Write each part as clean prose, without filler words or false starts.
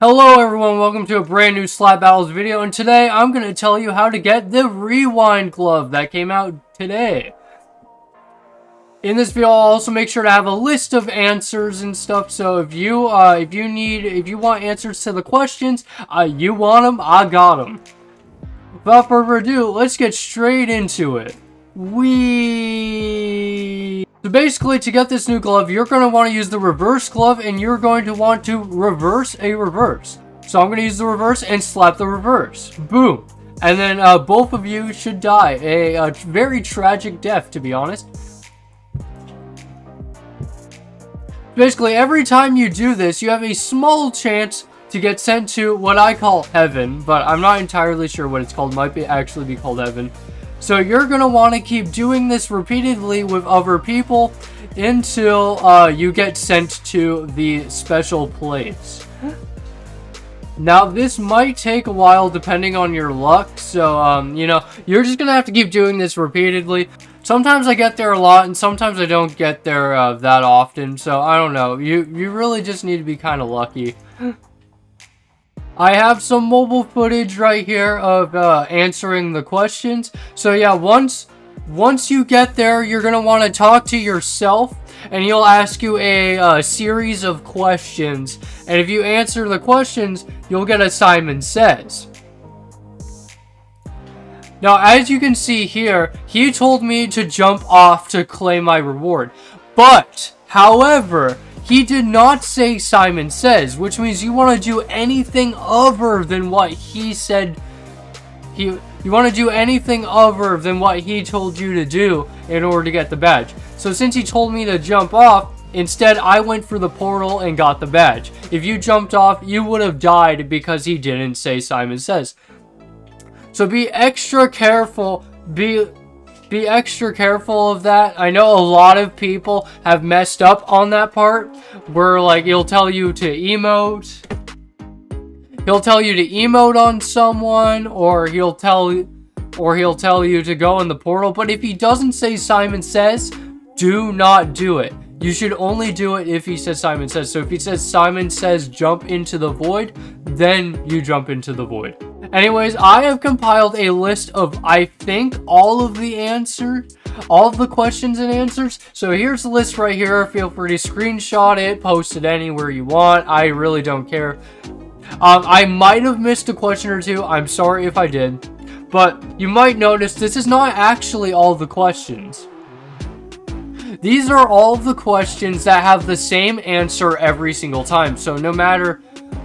Hello everyone, welcome to a brand new Slap Battles video, and today I'm going to tell you how to get the Rewind Glove that came out today. In this video, I'll also make sure to have a list of answers and stuff, so if you want answers to the questions, you want them, I got them. Without further ado, let's get straight into it. So basically, to get this new glove, you're going to want to use the reverse glove, and you're going to want to reverse a reverse. So I'm going to use the reverse and slap the reverse. Boom. And then both of you should die. A very tragic death, to be honest. Basically, every time you do this, you have a small chance to get sent to what I call heaven. But I'm not entirely sure what it's called. It might actually be called heaven. So you're going to want to keep doing this repeatedly with other people until you get sent to the special place. Now this might take a while depending on your luck, so you know, you're just going to have to keep doing this repeatedly. Sometimes I get there a lot and sometimes I don't get there that often, so I don't know. You really just need to be kind of lucky. I have some mobile footage right here of answering the questions. So yeah, once you get there, you're going to want to talk to yourself, and he'll ask you a series of questions. And if you answer the questions, you'll get a Simon Says. Now, as you can see here, he told me to jump off to claim my reward. But, however, he did not say Simon Says, which means you want to do anything other than what he said. You want to do anything other than what he told you to do in order to get the badge. So since he told me to jump off, instead I went through the portal and got the badge. If you jumped off, you would have died because he didn't say Simon Says. So be extra careful. Be extra careful of that. I know a lot of people have messed up on that part, where like he'll tell you to emote. He'll tell you to emote on someone, or he'll tell you to go in the portal. But if he doesn't say Simon Says, do not do it. You should only do it if he says Simon Says. So if he says Simon Says jump into the void, then you jump into the void. Anyways, I have compiled a list of, I think, all of the questions and answers. So here's the list right here. Feel free to screenshot it, post it anywhere you want. I really don't care. I might have missed a question or two. I'm sorry if I did. But you might notice this is not actually all the questions. These are all the questions that have the same answer every single time. So no matter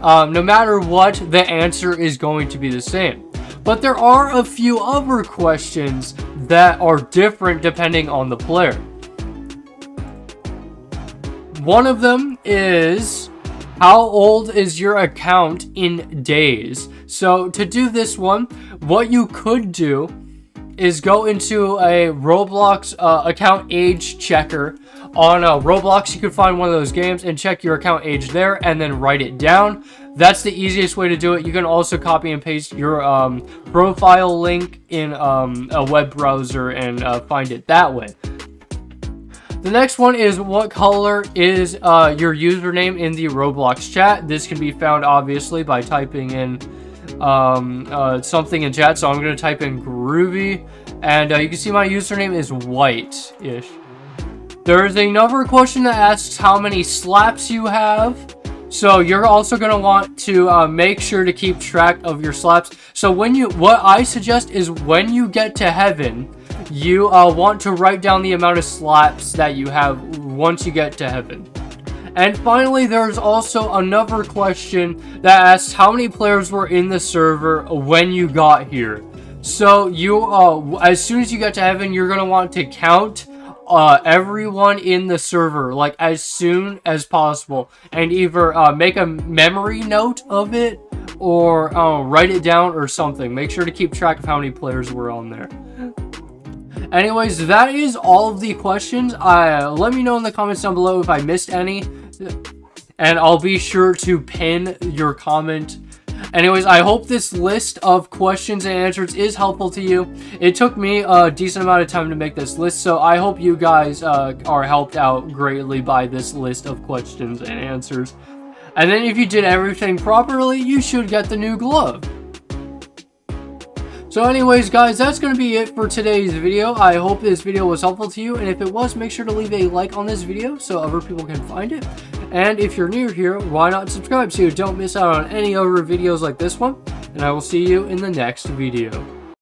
what, the answer is going to be the same. But there are a few other questions that are different depending on the player. One of them is, how old is your account in days? So to do this one, what you could do is go into a Roblox account age checker. On Roblox, you can find one of those games and check your account age there and then write it down. That's the easiest way to do it. You can also copy and paste your profile link in a web browser and find it that way. The next one is, what color is your username in the Roblox chat? This can be found obviously by typing in something in chat. So I'm going to type in Groovy, and you can see my username is white-ish. There's another question that asks how many slaps you have. So you're also going to want to make sure to keep track of your slaps. So what I suggest is when you get to heaven, you want to write down the amount of slaps that you have once you get to heaven. And finally, there's also another question that asks how many players were in the server when you got here. So you, as soon as you get to heaven, you're going to want to count everyone in the server, like as soon as possible, and either make a memory note of it or write it down or something. Make sure to keep track of how many players were on there. Anyways, that is all of the questions. Let me know in the comments down below if I missed any, and I'll be sure to pin your comment. Anyways, I hope this list of questions and answers is helpful to you. It took me a decent amount of time to make this list, so I hope you guys are helped out greatly by this list of questions and answers. And then if you did everything properly, you should get the new glove. So anyways guys, that's going to be it for today's video. I hope this video was helpful to you, and if it was, make sure to leave a like on this video so other people can find it. And if you're new here, why not subscribe so you don't miss out on any other videos like this one, and I will see you in the next video.